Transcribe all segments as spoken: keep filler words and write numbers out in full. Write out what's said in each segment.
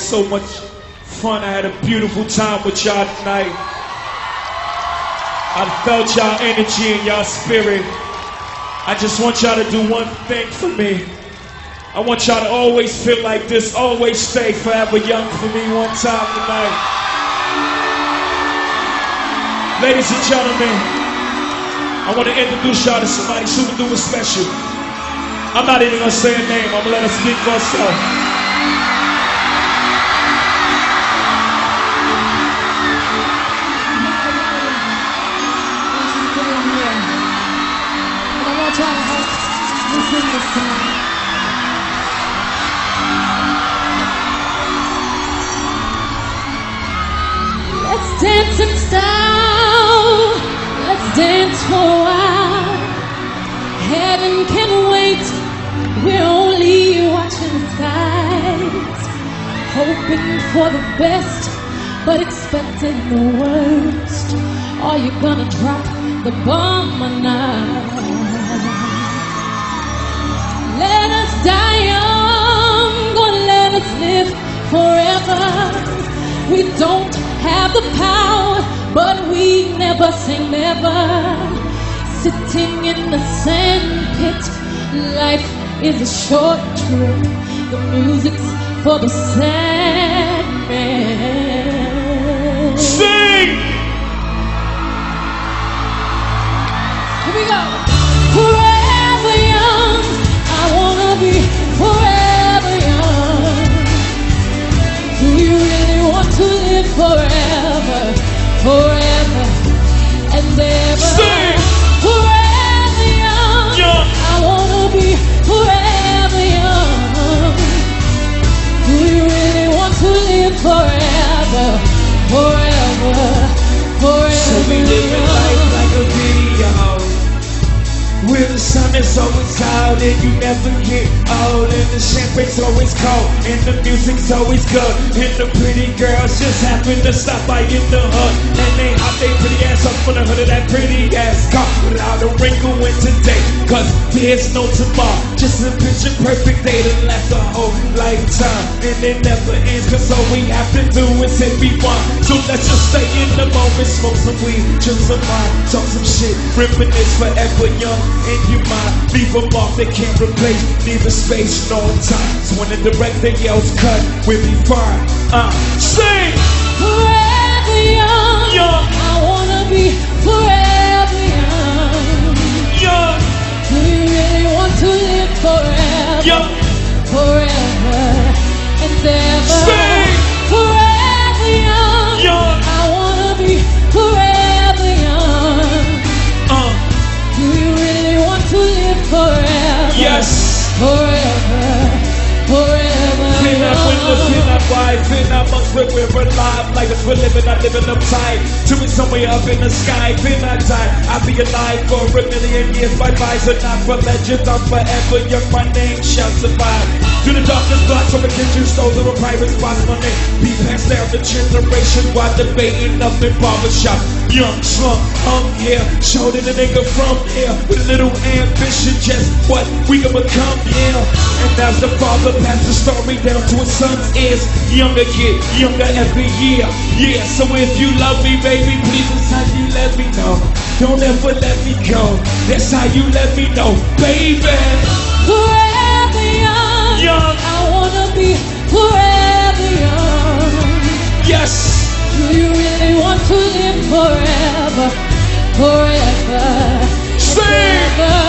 had so much fun. I had a beautiful time with y'all tonight. I felt y'all energy and y'all spirit. I just want y'all to do one thing for me. I want y'all to always feel like this, always stay forever young for me one time tonight. Ladies and gentlemen, I want to introduce y'all to somebody super duper special. I'm not even going to say a name, I'm going to let her speak for herself. Let's dance in style, let's dance for a while. Heaven can wait, we're only watching sides. Hoping for the best, but expecting the worst. Are you gonna drop the bomb or not? Let us die young, or let us live forever. We don't have the power, but we never say never. Sitting in the sandpit, life is a short trip. The music's for the sad man. Sing! Here we go. Forever young, I wanna be forever young. Do you really want to live forever, forever and ever? Stay. Forever young. young. I wanna be forever young. Do you really want to live forever, forever, forever? Should we live your life like a video where the sun is always out and you never get old, and the champagne's always cold, and the music's always good, and the pretty girls just happen to stop by in the hood, and they hop their pretty ass up on the hood of that pretty ass car without a wrinkle in today, cause there's no tomorrow, just a picture perfect day to last a whole lifetime, and it never ends, cause all we have to do is hit we want. So let's just stay in the moment, smoke some weed, chill some wine, talk some shit, reminisce forever young. In your mind, leave a mark they can't replace. Leave a space, no time. So when the director yells cut, we'll be fine. Uh, sing! Forever young, young. I wanna be forever young. Young. Do you really want to live forever? Young. Forever and ever. Sing! Forever young, young. I wanna be forever young. Uh. Do you really to live forever, yes, forever, forever. Clean up windows, clean up wives, clean up monks, but we're alive. Like if we're living, I'm living uptight. Doing somewhere up in the sky, then I die. I'll be alive for a million years. My vibes are not for legends, I'm forever young. My name shall survive. Through the darkest blocks from a kitchen stove to a private spot, my name be passed down the generation while debating up in barbershop. Young slump, hung here, showed it a nigga from here with a little ambition, just what we can become, yeah. And as the father passed the story down to his son's ears, younger kid, younger every year, yeah. So if you love me, baby, please, that's how you let me know. Don't ever let me go, that's how you let me know, baby. Forever young, young. I wanna be forever young. Yes. Do you really want to live forever, forever, forever,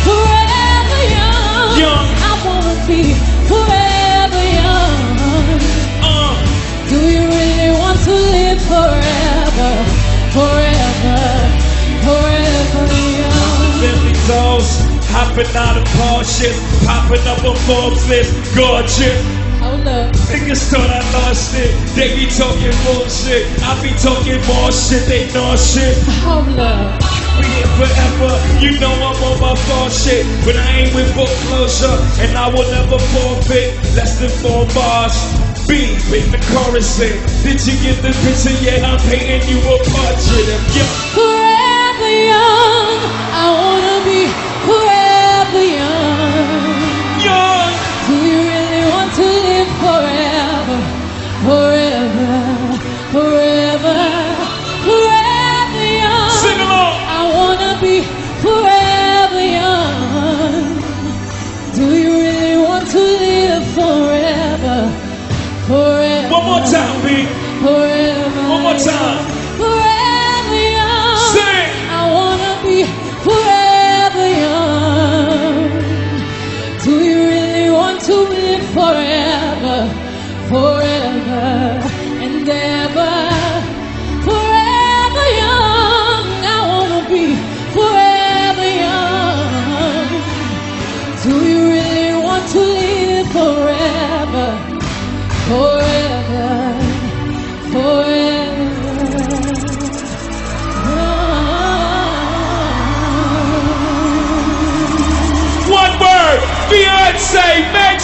forever young, young. I wanna be forever young, uh. Do you really want to live forever, forever, forever young? Hopping out of Porsches, popping up on Forbes list, gorgeous. Niggas thought I lost it. They be talking bullshit. I be talking more shit. They know shit. Hold up. We here forever. You know I'm on my fall shit, but I ain't with foreclosure, and I will never forfeit less than four bars. B, in the chorus. Did you get the picture? Yeah, I'm painting you a portrait of you. Forever young, I wanna be forever young. Young. Do you really want to live forever? time, B. Forever. One more time. Forever young. Sing. I wanna be forever young. Do you really want to live forever? Forever and ever. Forever young. I wanna be forever young. Do you really want to live forever? Forever. One word, Beyonce, make